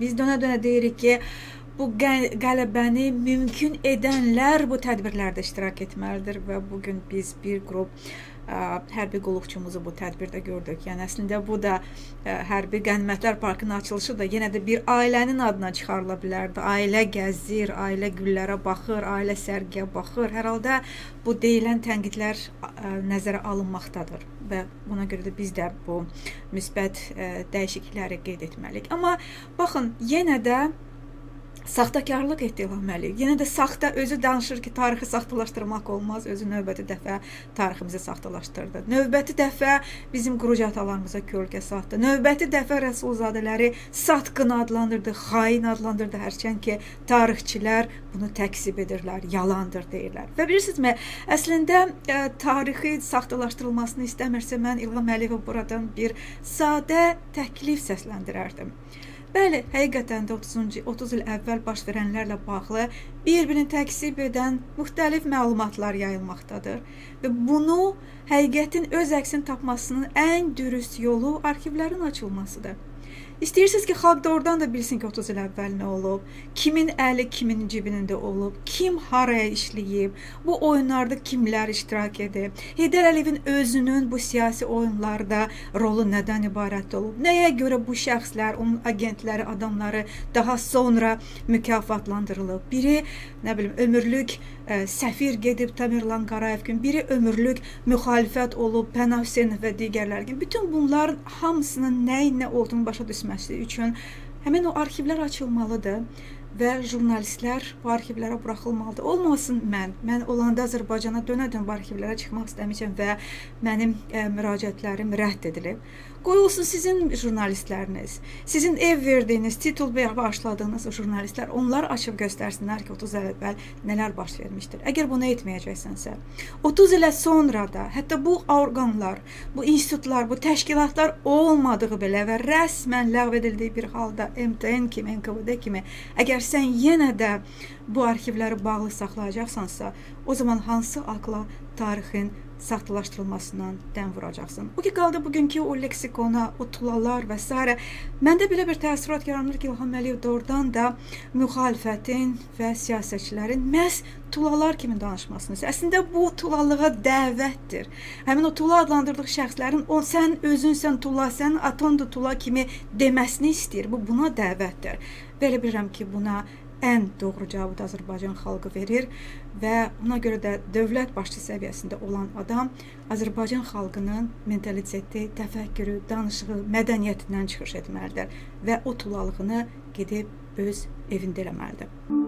Biz dönə-dönə deyirik ki, bu qələbəni mümkün edənlər bu tədbirlərdə iştirak etməlidir və bugün biz bir qrup hərbi qulluqçumuzu bu tədbirdə gördük. Yəni əslində bu da hərbi qənimətlər parkının açılışı da yenə də bir ailənin adına çıxarıla bilərdi. Ailə gəzir, ailə güllərə baxır, ailə sərgiyə baxır. Hər halda bu deyilən tənqidlər nəzərə alınmaqdadır. Və buna görə də biz də bu müsbət dəyişiklikləri qeyd etməliyik. Amma baxın, yenə də saxtakarlıq etdi İlham Əliyev. Yenə də saxta özü danışır ki, tarixi saxtalaşdırmaq olmaz. Özü növbəti dəfə tariximizi saxtalaşdırdı. Növbəti dəfə bizim qurucu atalarımıza kölgə satdı. Növbəti dəfə Rəsulzadələri satqın adlandırdı, xain adlandırdı. Hərçənd ki, tarixçilər bunu təksib edirlər, yalandır deyirlər. Və bilirsinizmə, əslində tarixi saxtalaşdırılmasını istəmirsə, mən İlham Əliyevə buradan bir sadə təklif səsləndirərdim. Bəli, həqiqətən də 30 il əvvəl baş verənlərlə bağlı bir-birini təksib edən müxtəlif məlumatlar yayılmaqdadır. Və bunu həqiqətin öz əksini tapmasının ən dürüst yolu arxivlərin açılmasıdır. İstəyirsiniz ki, xalq doğrudan da bilsin ki, 30 il əvvəl nə olub, kimin əli kimin cibinində olub, kim haraya işləyib, bu oyunlarda kimlər iştirak edib, Heydər Əliyevin özünün bu siyasi oyunlarda rolu nədən ibarət olub, nəyə görə bu şəxslər, onun agentləri, adamları daha sonra mükafatlandırılıb. Biri, nə bilim, ömürlük səfir gedib Tamirlan Qarayev kimi, biri ömürlük müxalifət olub, Pəna Hüseynov və digərlər kimi. Bütün bunların hamısının nə olduğunu başa düşməsi üçün həmin o arxivlər açılmalıdır və jurnalistlər bu arxivlərə buraxılmalıdır. Olmasın mən olanda Azərbaycana dönə-dönə bu arxivlərə çıxmaq istəmişəm və mənim müraciətlərim rədd edilib. Qoyulsun sizin jurnalistləriniz, sizin ev verdiyiniz, titul başladığınız jurnalistlər, onlar açıb göstərsinlər ki, 30 il əvvəl nələr baş vermişdir. Əgər bunu etməyəcəksənsə, 30 ilə sonra da hətta bu orqanlar, bu institutlar, bu təşkilatlar olmadığı belə və rəsmən ləğv edildiyi bir halda MTN kimi, NKVD kimi, əgər sən yenə də bu arxivləri bağlı saxlayacaqsansa, o zaman hansı akla tarixin saxtalaşdırılmasından dəm vuracaqsın? Bu ki, qaldı bugünkü o leksikona, o tulalar və s. Məndə belə bir təəssürat yaranır ki, İlham Əliyev doğrudan da müxalifətin və siyasətçilərin məhz tulalar kimi danışmasınız. Əslində bu tulalığa dəvətdir. Həmin o tula adlandırdığı şəxslərin o sən özünsən tula, sən atandır tula kimi deməsini istəyir. Bu buna dəvətdir. Belə bilirəm ki, buna ən doğru cavabı da Azərbaycan xalqı verir və ona görə də dövlət başçı səviyyəsində olan adam Azərbaycan xalqının mentaliteti, təfəkkürü, danışığı, mədəniyyətindən çıxış etməlidir və o tulalığını gedib öz evində eləməlidir.